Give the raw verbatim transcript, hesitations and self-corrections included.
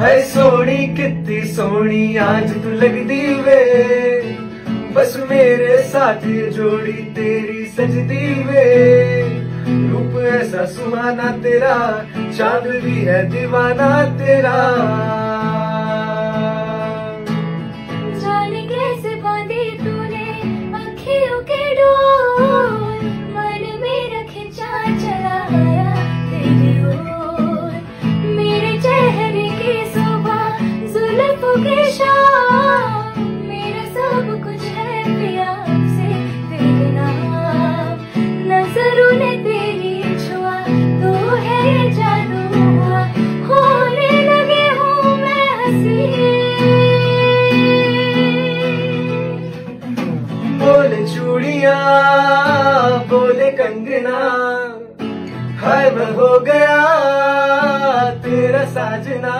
है सोनी कितनी सोनी आज तू लगदी वे, बस मेरे साथ जोड़ी तेरी सजदी वे। रूप ऐसा सुहाना तेरा, चांद भी है दीवाना तेरा। जाने कैसे बांधी तूने आँखियों के डोर, मन में रखे चांद चला आया तेरी ओर। मेरे चेहरे की शोभा जुल्फों के शाम, मेरा सब कुछ है पिया से तेरे नाम। नजरों ने तेरी छुआ तो है ये जादू हुआ, खोने लगे हूँ मैं हंसी। बोले चूड़िया बोले कंगना, हाय मैं हो गया तेरा साजना।